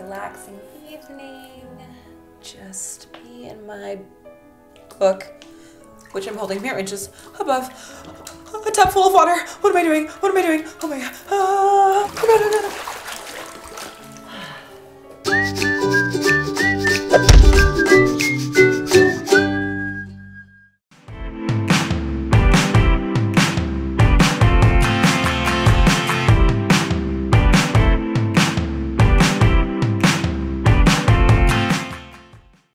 relaxing evening. Just me and my book, which I'm holding mere inches above a tub full of water. What am I doing? What am I doing? Oh my God. Oh, no, no, no.